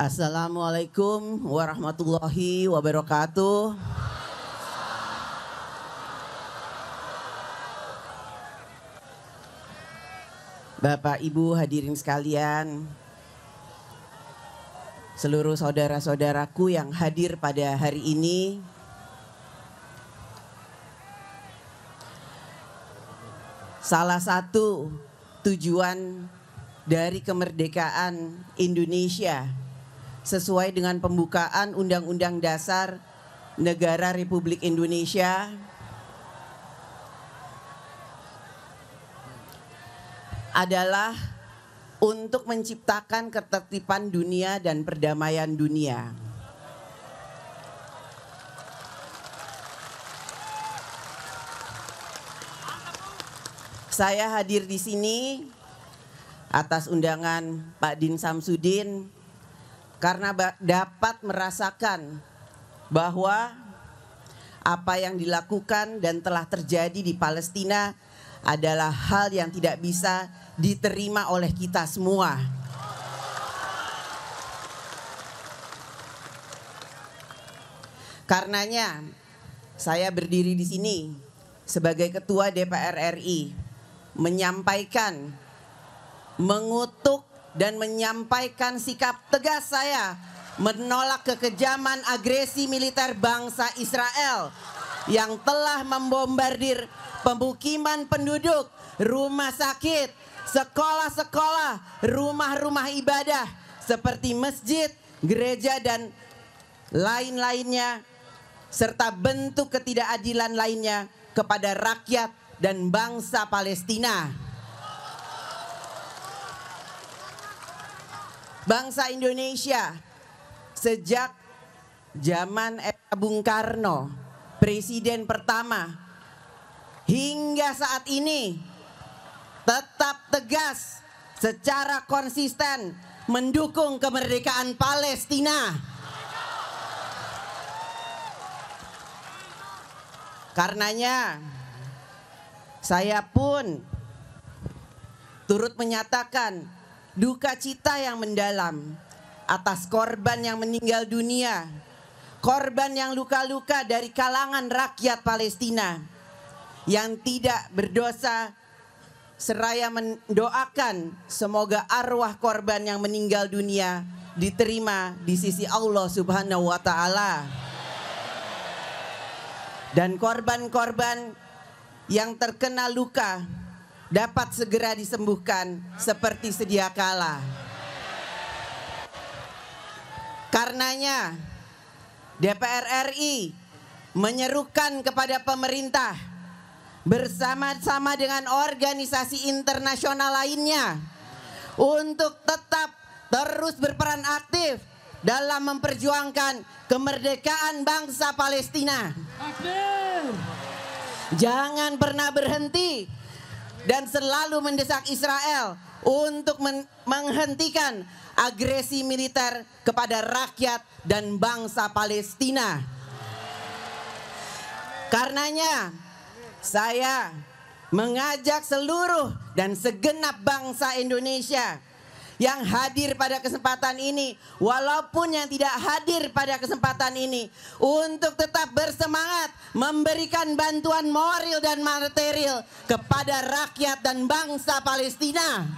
Assalamualaikum warahmatullahi wabarakatuh. Bapak Ibu hadirin sekalian, seluruh saudara-saudaraku yang hadir pada hari ini, salah satu tujuan dari kemerdekaan Indonesia sesuai dengan pembukaan Undang-Undang Dasar Negara Republik Indonesia adalah untuk menciptakan ketertiban dunia dan perdamaian dunia. Saya hadir di sini atas undangan Pak Din Samsudin karena dapat merasakan bahwa apa yang dilakukan dan telah terjadi di Palestina adalah hal yang tidak bisa diterima oleh kita semua. Karenanya saya berdiri di sini sebagai Ketua DPR RI menyampaikan, mengutuk dan menyampaikan sikap tegas saya menolak kekejaman agresi militer bangsa Israel yang telah membombardir pemukiman penduduk, rumah sakit, sekolah-sekolah, rumah-rumah ibadah seperti masjid, gereja dan lain-lainnya, serta bentuk ketidakadilan lainnya kepada rakyat dan bangsa Palestina. Bangsa Indonesia sejak zaman era Bung Karno, presiden pertama, hingga saat ini tetap tegas secara konsisten mendukung kemerdekaan Palestina. Karenanya saya pun turut menyatakan duka cita yang mendalam atas korban yang meninggal dunia, korban yang luka-luka dari kalangan rakyat Palestina yang tidak berdosa, seraya mendoakan semoga arwah korban yang meninggal dunia diterima di sisi Allah Subhanahu wa Ta'ala. Dan korban-korban yang terkena luka dapat segera disembuhkan seperti sedia kala. Karenanya DPR RI menyerukan kepada pemerintah bersama-sama dengan organisasi internasional lainnya untuk tetap terus berperan aktif dalam memperjuangkan kemerdekaan bangsa Palestina. Jangan pernah berhenti dan selalu mendesak Israel untuk menghentikan agresi militer kepada rakyat dan bangsa Palestina. Karenanya saya mengajak seluruh dan segenap bangsa Indonesia yang hadir pada kesempatan ini, walaupun yang tidak hadir pada kesempatan ini, untuk tetap bersemangat memberikan bantuan moral dan material kepada rakyat dan bangsa Palestina.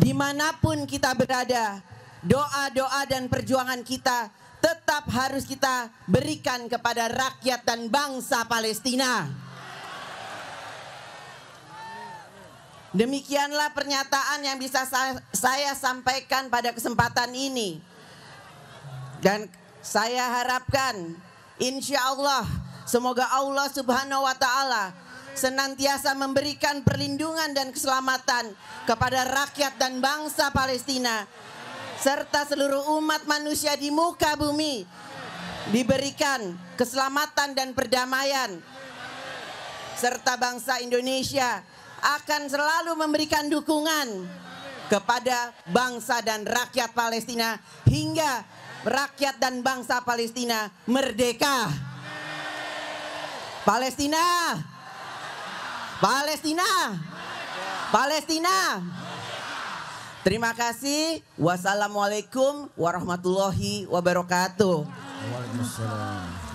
Dimanapun kita berada, doa-doa dan perjuangan kita tetap harus kita berikan kepada rakyat dan bangsa Palestina. Demikianlah pernyataan yang bisa saya sampaikan pada kesempatan ini. Dan saya harapkan insya Allah semoga Allah Subhanahu wa Ta'ala senantiasa memberikan perlindungan dan keselamatan kepada rakyat dan bangsa Palestina, serta seluruh umat manusia di muka bumi diberikan keselamatan dan perdamaian, serta bangsa Indonesia akan selalu memberikan dukungan kepada bangsa dan rakyat Palestina hingga rakyat dan bangsa Palestina merdeka. Palestina, Palestina, Palestina, Palestina, Terima kasih. Wassalamualaikum warahmatullahi wabarakatuh. Waalaikumsalam.